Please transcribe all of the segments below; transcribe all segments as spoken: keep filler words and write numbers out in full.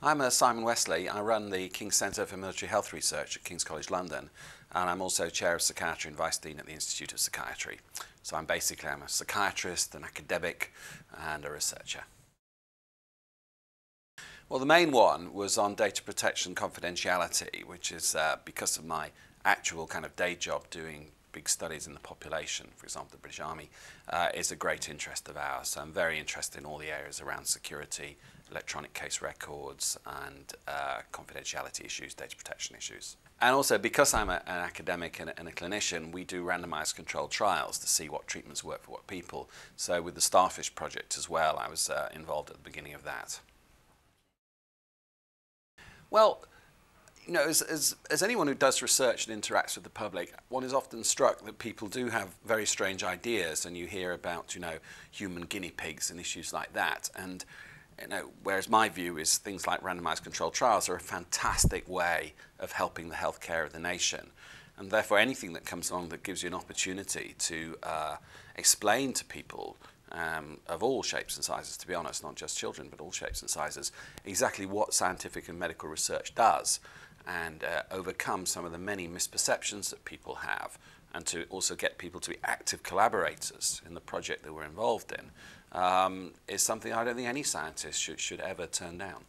I'm uh, Simon Wessely. I run the King's Centre for Military Health Research at King's College London, and I'm also Chair of Psychiatry and Vice Dean at the Institute of Psychiatry. So I'm basically I'm a psychiatrist, an academic, and a researcher. Well, the main one was on data protection confidentiality, which is uh, because of my actual kind of day job doing big studies in the population, for example, the British Army, uh, is a great interest of ours. So I'm very interested in all the areas around security, electronic case records and uh, confidentiality issues, data protection issues. And also, because I'm a, an academic and a, and a clinician, we do randomized controlled trials to see what treatments work for what people. So with the Starfish project as well, I was uh, involved at the beginning of that. Well, you know, as, as, as anyone who does research and interacts with the public, one is often struck that people do have very strange ideas, and you hear about, you know, human guinea pigs and issues like that. And you know, whereas my view is things like randomized controlled trials are a fantastic way of helping the healthcare of the nation. And therefore, anything that comes along that gives you an opportunity to uh, explain to people um, of all shapes and sizes, to be honest, not just children, but all shapes and sizes, exactly what scientific and medical research does, and uh, overcome some of the many misperceptions that people have, and to also get people to be active collaborators in the project that we're involved in, Um, is something I don't think any scientist should, should ever turn down.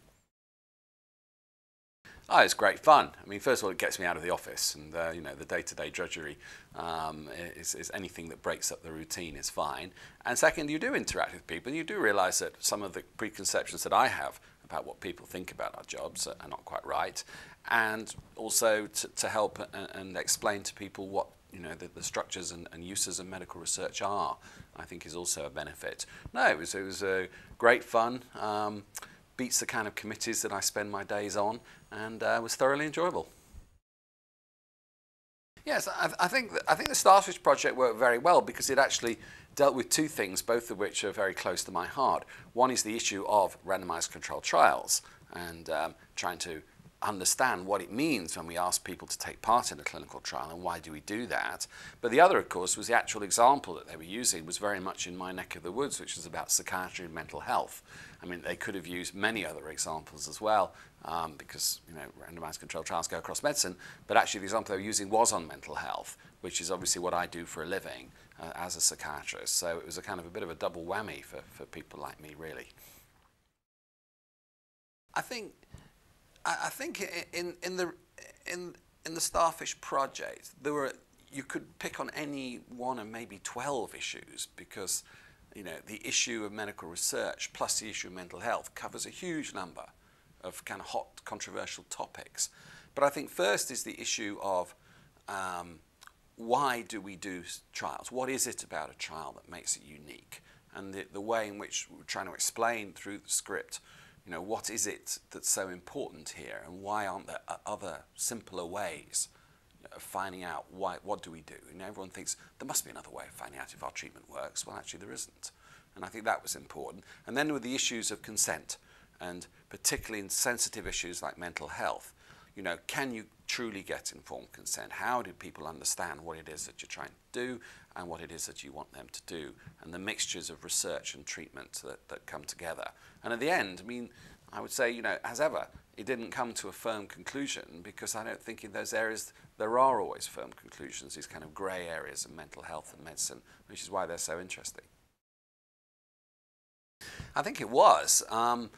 Oh, it's great fun. I mean, first of all, it gets me out of the office, and uh, you know, the day-to-day drudgery um, is, is anything that breaks up the routine is fine. And second, you do interact with people, and you do realise that some of the preconceptions that I have about what people think about our jobs are not quite right, and also to, to help and, and explain to people what you know, the, the structures and, and uses of medical research are, I think, is also a benefit. No, it was, it was a great fun, um, beats the kind of committees that I spend my days on, and uh, was thoroughly enjoyable. Yes, I, I, think th I think the Starfish project worked very well because it actually dealt with two things, both of which are very close to my heart. One is the issue of randomized controlled trials and um, trying to understand what it means when we ask people to take part in a clinical trial and why do we do that. But the other, of course, was the actual example that they were using was very much in my neck of the woods, which is about psychiatry and mental health. I mean, they could have used many other examples as well, um, because, you know, randomized controlled trials go across medicine, but actually the example they were using was on mental health, which is obviously what I do for a living uh, as a psychiatrist. So it was a kind of a bit of a double whammy for, for people like me, really. I think I think in, in, the, in, in the Starfish project, there were, you could pick on any one and maybe twelve issues, because you know, the issue of medical research plus the issue of mental health covers a huge number of kind of hot, controversial topics. But I think first is the issue of um, why do we do trials? What is it about a trial that makes it unique? And the, the way in which we're trying to explain through the script, you know, what is it that's so important here, and why aren't there other simpler ways of finding out why, what do we do? And everyone thinks there must be another way of finding out if our treatment works. Well, actually there isn't. And I think that was important. And then with the issues of consent, and particularly in sensitive issues like mental health, you know, can you truly get informed consent? How do people understand what it is that you're trying to do and what it is that you want them to do, and the mixtures of research and treatment that, that come together? And at the end, I mean, I would say, you know, as ever, it didn't come to a firm conclusion, because I don't think in those areas there are always firm conclusions, these kind of grey areas of mental health and medicine, which is why they're so interesting. I think it was. Um,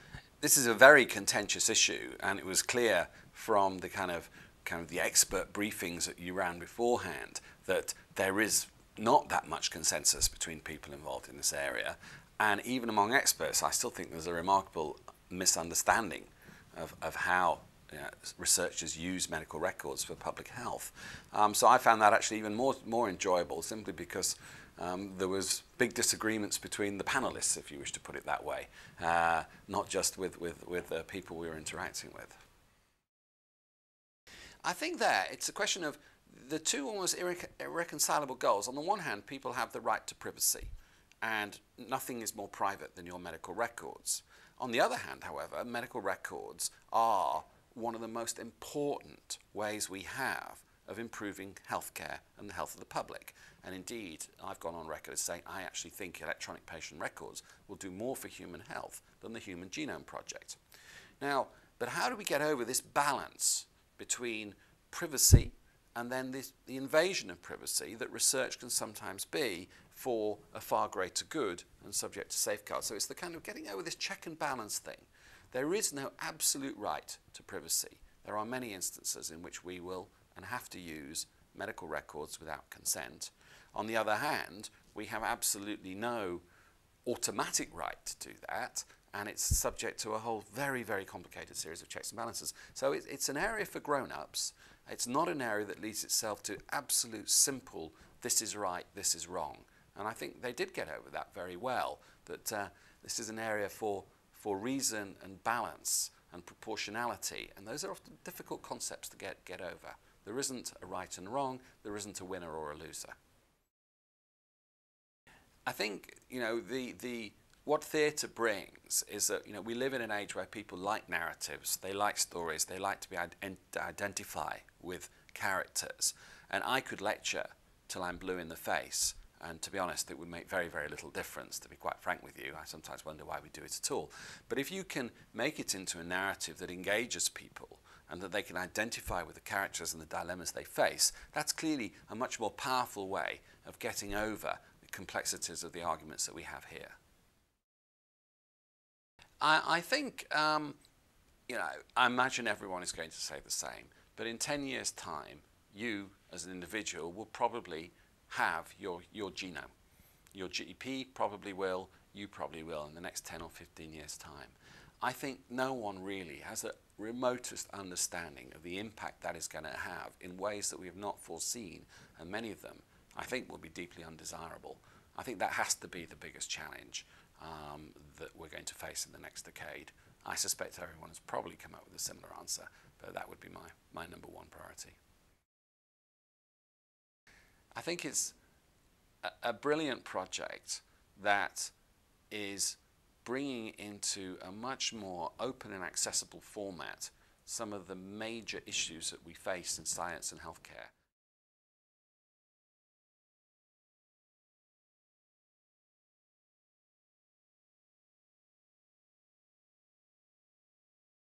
this is a very contentious issue, and it was clear from the kind of kind of the expert briefings that you ran beforehand that there is not that much consensus between people involved in this area. And even among experts, I still think there's a remarkable misunderstanding of, of how you know, researchers use medical records for public health. Um, so I found that actually even more, more enjoyable, simply because um, there was big disagreements between the panelists, if you wish to put it that way, uh, not just with, with, with the people we were interacting with. I think there, it's a question of the two almost irre irreconcilable goals. On the one hand, people have the right to privacy, and nothing is more private than your medical records. On the other hand, however, medical records are one of the most important ways we have of improving healthcare and the health of the public. And indeed, I've gone on record as saying I actually think electronic patient records will do more for human health than the Human Genome Project. Now, But how do we get over this balance between privacy and then this, the invasion of privacy that research can sometimes be for a far greater good and subject to safeguards? So it's the kind of getting over this check and balance thing. There is no absolute right to privacy. There are many instances in which we will and have to use medical records without consent. On the other hand, we have absolutely no automatic right to do that, and it's subject to a whole very, very complicated series of checks and balances. So it, it's an area for grown-ups. It's not an area that leads itself to absolute simple, this is right, this is wrong. And I think they did get over that very well, that uh, this is an area for, for reason and balance and proportionality, and those are often difficult concepts to get, get over. There isn't a right and wrong, there isn't a winner or a loser. I think, you know, the, the, what theatre brings is that, you know, we live in an age where people like narratives, they like stories, they like to be ident identify with characters. And I could lecture till I'm blue in the face, and to be honest, it would make very, very little difference, to be quite frank with you. I sometimes wonder why we do it at all. But if you can make it into a narrative that engages people, and that they can identify with the characters and the dilemmas they face, that's clearly a much more powerful way of getting over the complexities of the arguments that we have here. I, I think, um, you know, I imagine everyone is going to say the same, but in ten years' time, you as an individual will probably have your, your genome. Your G E P probably will, you probably will in the next ten or fifteen years' time. I think no one really has a remotest understanding of the impact that is going to have in ways that we have not foreseen, and many of them I think will be deeply undesirable. I think that has to be the biggest challenge um, that we're going to face in the next decade. I suspect everyone has probably come up with a similar answer, but that would be my, my number one priority. I think it's a, a brilliant project that is bringing into a much more open and accessible format some of the major issues that we face in science and healthcare.